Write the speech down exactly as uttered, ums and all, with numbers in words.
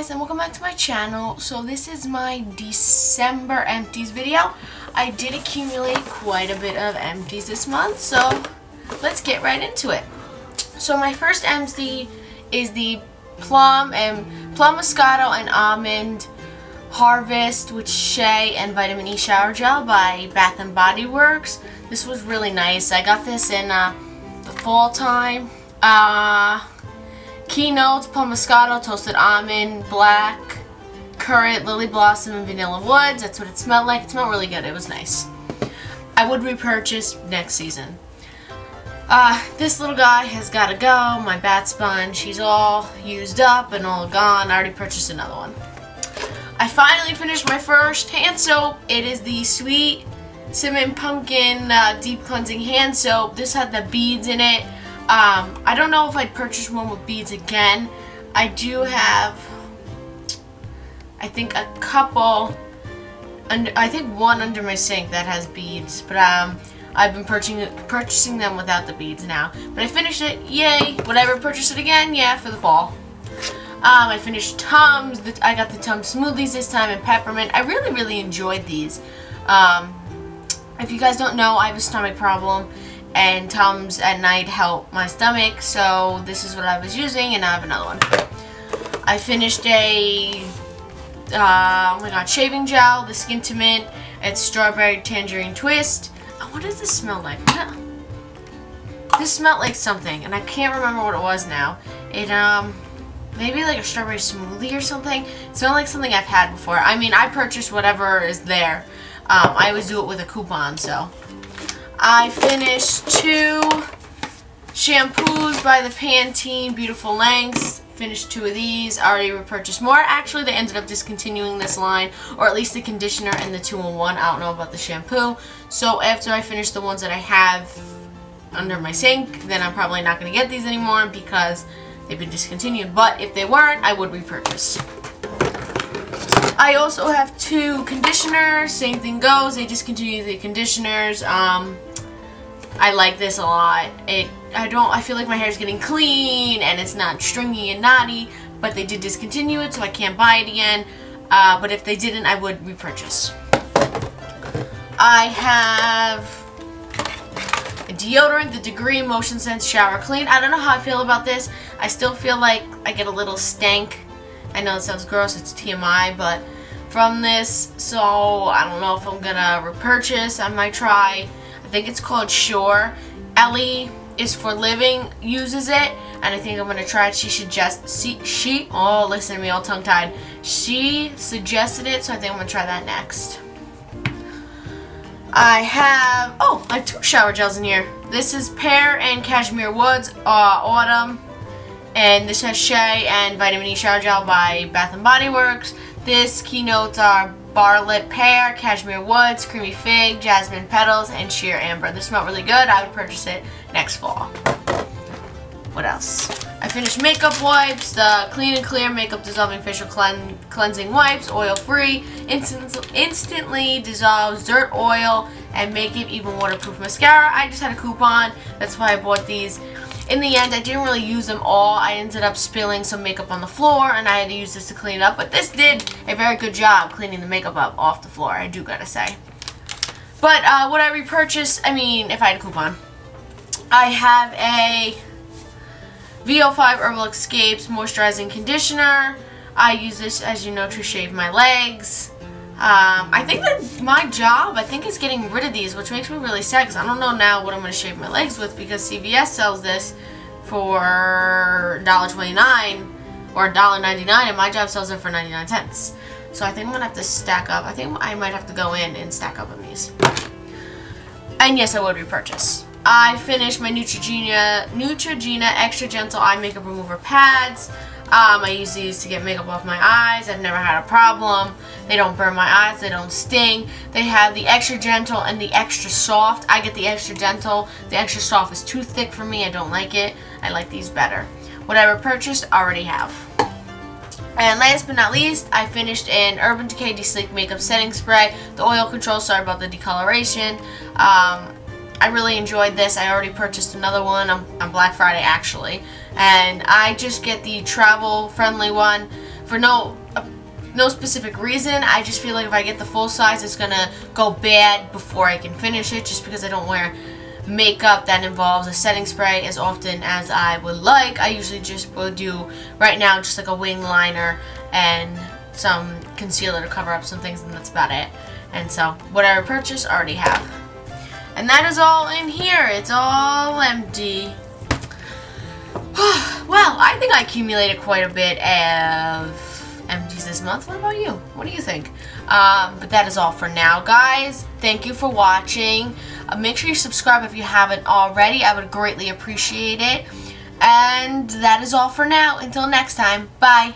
guys, and welcome back to my channel. So this is my December empties video. I did accumulate quite a bit of empties this month, so let's get right into it. So my first empty is the plum and plum moscato and almond harvest with shea and vitamin E shower gel by Bath and Body Works. This was really nice. I got this in uh, the fall time. Uh, Keynotes, plum moscato, toasted almond, black, currant, lily blossom, and vanilla woods. That's what it smelled like. It smelled really good. It was nice. I would repurchase next season. Uh, this little guy has got to go. My bath sponge, he's all used up and all gone. I already purchased another one. I finally finished my first hand soap. It is the Sweet Cinnamon Pumpkin uh, Deep Cleansing Hand Soap. This had the beads in it. Um, I don't know if I'd purchase one with beads again. I do have, I think, a couple, under, I think one under my sink that has beads, but um, I've been purchasing, purchasing them without the beads now. But I finished it, yay! Would I ever purchase it again? Yeah, for the fall. Um, I finished Tums. I got the Tums smoothies this time and peppermint. I really, really enjoyed these. Um, if you guys don't know, I have a stomach problem. And Tums at night help my stomach, so this is what I was using, and I have another one. I finished a uh, oh my god, shaving gel, the Skintimate. It's strawberry tangerine twist. Oh, what does this smell like? This smelled like something, and I can't remember what it was now. It um maybe like a strawberry smoothie or something. It smelled like something I've had before. I mean, I purchased whatever is there. Um, I always do it with a coupon, so. I finished two shampoos by the Pantene, Beautiful Lengths. Finished two of these. I already repurchased more. Actually, they ended up discontinuing this line, or at least the conditioner and the two in one. I don't know about the shampoo. So after I finish the ones that I have under my sink, then I'm probably not going to get these anymore because they've been discontinued. But if they weren't, I would repurchase. I also have two conditioners. Same thing goes. They discontinued the conditioners. Um... I like this a lot. It I don't I feel like my hair is getting clean and it's not stringy and knotty, but they did discontinue it, so I can't buy it again. Uh, but if they didn't, I would repurchase. I have a deodorant, the Degree Motion Sense Shower Clean. I don't know how I feel about this. I still feel like I get a little stank. I know it sounds gross, it's T M I, but from this, so I don't know if I'm gonna repurchase. I might try. I think it's called Sure. Ellie is for Living uses it, and I think I'm gonna try it. She suggests she, she oh listen to me all tongue tied. She suggested it, so I think I'm gonna try that next. I have oh I have two shower gels in here. This is Pear and Cashmere Woods uh, Autumn, and this has shea and vitamin E shower gel by Bath and Body Works. This keynotes are Barlet Pear, Cashmere Woods, Creamy Fig, Jasmine Petals, and Sheer Amber. This smelled really good. I would purchase it next fall. What else? I finished makeup wipes, the Clean and Clear Makeup Dissolving Facial Clean Cleansing Wipes, oil-free, instant instantly dissolves dirt oil, and Makeup Even Waterproof Mascara. I just had a coupon. That's why I bought these. In the end, I didn't really use them all. I ended up spilling some makeup on the floor, and I had to use this to clean it up. But this did a very good job cleaning the makeup up off the floor, I do gotta say. But uh, would I repurchase? I mean, if I had a coupon. I have a V O five Herbal Escapes Moisturizing Conditioner. I use this, as you know, to shave my legs. Um, I think that my job, I think, is getting rid of these, which makes me really sad because I don't know now what I'm going to shave my legs with, because C V S sells this for a dollar twenty-nine or a dollar ninety-nine, and my job sells it for ninety-nine cents. So I think I'm going to have to stack up. I think I might have to go in and stack up on these. And yes, I would repurchase. I finished my Neutrogena, Neutrogena Extra Gentle Eye Makeup Remover Pads. Um, I use these to get makeup off my eyes. I've never had a problem. They don't burn my eyes. They don't sting. They have the extra gentle and the extra soft. I get the extra gentle. The extra soft is too thick for me. I don't like it. I like these better. Whatever purchased, already have. And last but not least, I finished an Urban Decay de-slick makeup setting spray. The oil control. Sorry about the decoloration. Um, I really enjoyed this. I already purchased another one on, on Black Friday, actually. And I just get the travel friendly one for no uh, no specific reason. I just feel like if I get the full size, it's gonna go bad before I can finish it, just because I don't wear makeup that involves a setting spray as often as I would like. I usually just will do right now just like a wing liner and some concealer to cover up some things, and that's about it. And so whatever purchase I already have, and that is all in here. It's all empty. Well, I think I accumulated quite a bit of empties this month. What about you? What do you think? Um, but that is all for now, guys. Thank you for watching. Uh, make sure you subscribe if you haven't already. I would greatly appreciate it. And that is all for now. Until next time, bye.